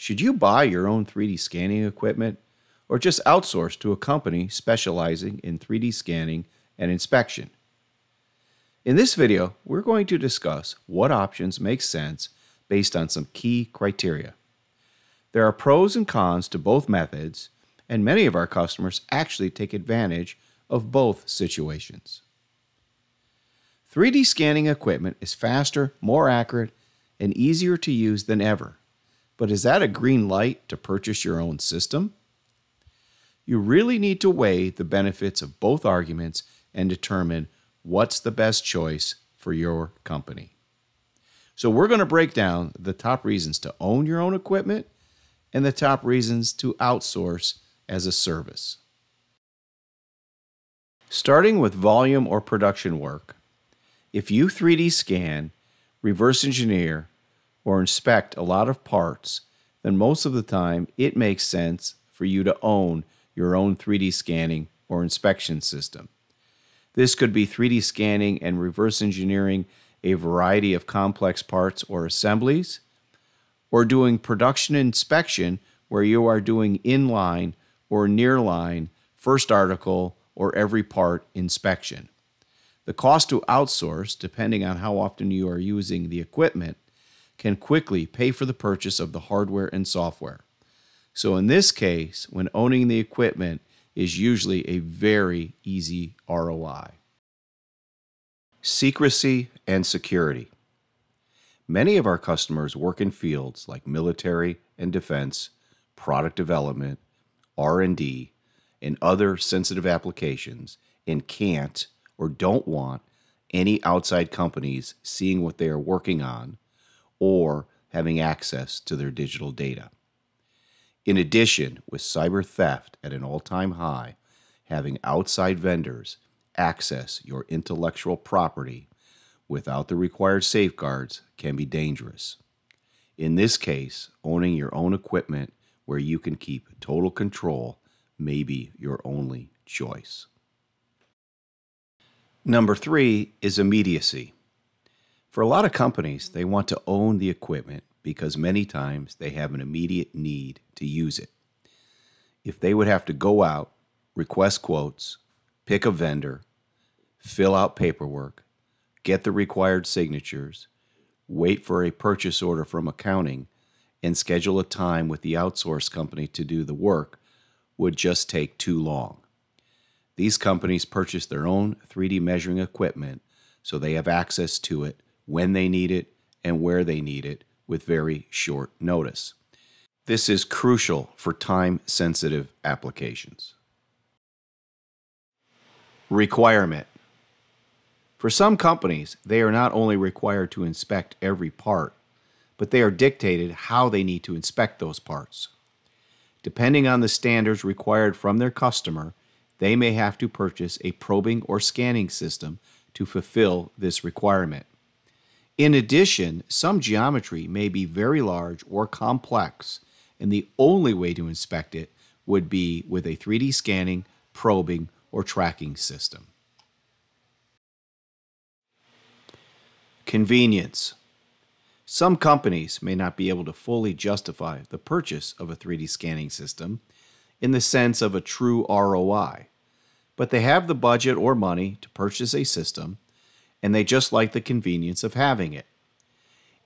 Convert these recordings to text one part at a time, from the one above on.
Should you buy your own 3D scanning equipment or just outsource to a company specializing in 3D scanning and inspection? In this video, we're going to discuss what options make sense based on some key criteria. There are pros and cons to both methods, and many of our customers actually take advantage of both situations. 3D scanning equipment is faster, more accurate, and easier to use than ever. But is that a green light to purchase your own system? You really need to weigh the benefits of both arguments and determine what's the best choice for your company. So we're going to break down the top reasons to own your own equipment and the top reasons to outsource as a service. Starting with volume or production work, if you 3D scan, reverse engineer, or inspect a lot of parts, then most of the time it makes sense for you to own your own 3D scanning or inspection system. This could be 3D scanning and reverse engineering a variety of complex parts or assemblies, or doing production inspection where you are doing inline or nearline, first article, or every part inspection. The cost to outsource, depending on how often you are using the equipment, can quickly pay for the purchase of the hardware and software. So in this case, when owning the equipment is usually a very easy ROI. Secrecy and security. Many of our customers work in fields like military and defense, product development, R&D, and other sensitive applications, and can't or don't want any outside companies seeing what they are working on or having access to their digital data. In addition, with cyber theft at an all-time high, having outside vendors access your intellectual property without the required safeguards can be dangerous. In this case, owning your own equipment where you can keep total control may be your only choice. Number three is immediacy. For a lot of companies, they want to own the equipment because many times they have an immediate need to use it. If they would have to go out, request quotes, pick a vendor, fill out paperwork, get the required signatures, wait for a purchase order from accounting, and schedule a time with the outsource company to do the work, would just take too long. These companies purchase their own 3D measuring equipment, so they have access to it when they need it and where they need it with very short notice. This is crucial for time-sensitive applications. Requirement. For some companies, they are not only required to inspect every part, but they are dictated how they need to inspect those parts. Depending on the standards required from their customer, they may have to purchase a probing or scanning system to fulfill this requirement. In addition, some geometry may be very large or complex, and the only way to inspect it would be with a 3D scanning, probing, or tracking system. Convenience. Some companies may not be able to fully justify the purchase of a 3D scanning system in the sense of a true ROI, but they have the budget or money to purchase a system, and they just like the convenience of having it.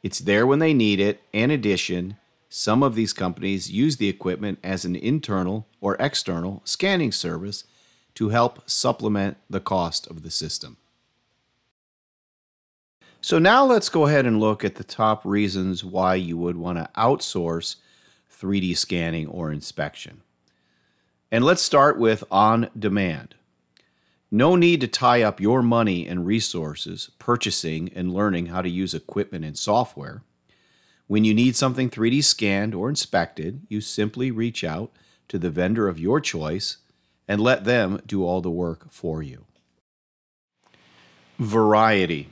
It's there when they need it. In addition, some of these companies use the equipment as an internal or external scanning service to help supplement the cost of the system. So now let's go ahead and look at the top reasons why you would want to outsource 3D scanning or inspection. And let's start with on-demand. No need to tie up your money and resources purchasing and learning how to use equipment and software. When you need something 3D scanned or inspected, you simply reach out to the vendor of your choice and let them do all the work for you. Variety.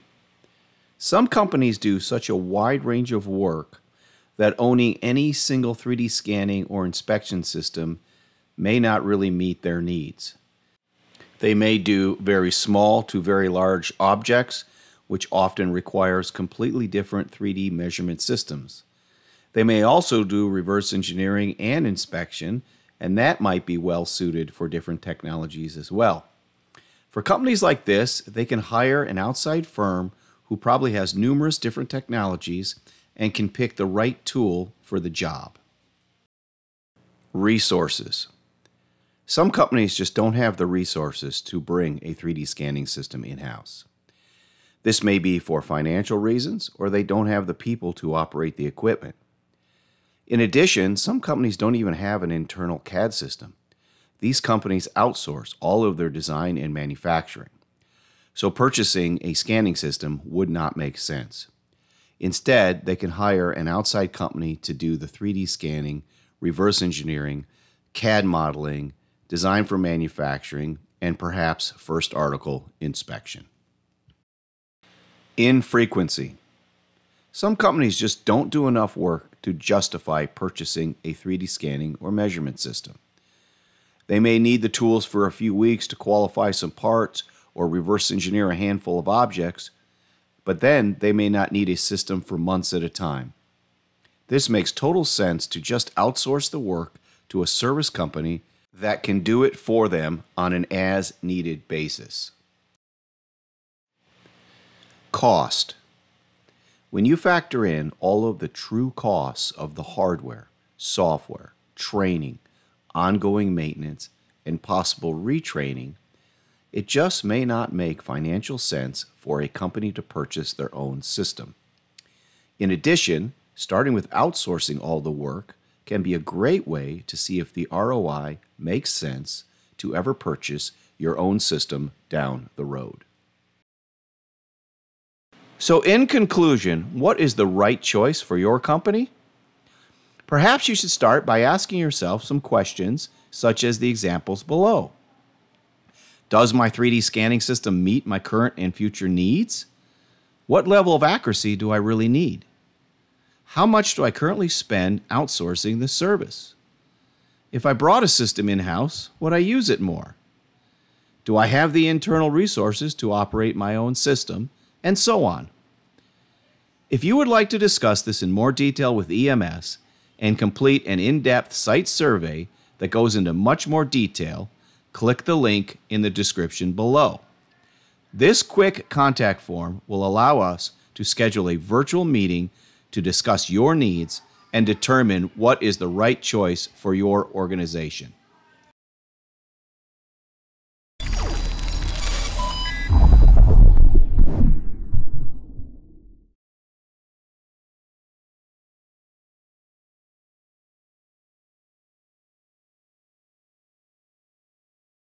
Some companies do such a wide range of work that owning any single 3D scanning or inspection system may not really meet their needs. They may do very small to very large objects, which often requires completely different 3D measurement systems. They may also do reverse engineering and inspection, and that might be well suited for different technologies as well. For companies like this, they can hire an outside firm who probably has numerous different technologies and can pick the right tool for the job. Resources. Some companies just don't have the resources to bring a 3D scanning system in-house. This may be for financial reasons, or they don't have the people to operate the equipment. In addition, some companies don't even have an internal CAD system. These companies outsource all of their design and manufacturing. So purchasing a scanning system would not make sense. Instead, they can hire an outside company to do the 3D scanning, reverse engineering, CAD modeling, design for manufacturing, and perhaps first article inspection. Infrequency. Some companies just don't do enough work to justify purchasing a 3D scanning or measurement system. They may need the tools for a few weeks to qualify some parts or reverse engineer a handful of objects, but then they may not need a system for months at a time. This makes total sense to just outsource the work to a service company that can do it for them on an as-needed basis. Cost. When you factor in all of the true costs of the hardware, software, training, ongoing maintenance, and possible retraining, it just may not make financial sense for a company to purchase their own system. In addition, starting with outsourcing all the work can be a great way to see if the ROI makes sense to ever purchase your own system down the road. So in conclusion, what is the right choice for your company? Perhaps you should start by asking yourself some questions such as the examples below. Does my 3D scanning system meet my current and future needs? What level of accuracy do I really need? How much do I currently spend outsourcing the service? If I brought a system in-house, would I use it more? Do I have the internal resources to operate my own system? And so on. If you would like to discuss this in more detail with EMS and complete an in-depth site survey that goes into much more detail, click the link in the description below. This quick contact form will allow us to schedule a virtual meeting to discuss your needs and determine what is the right choice for your organization.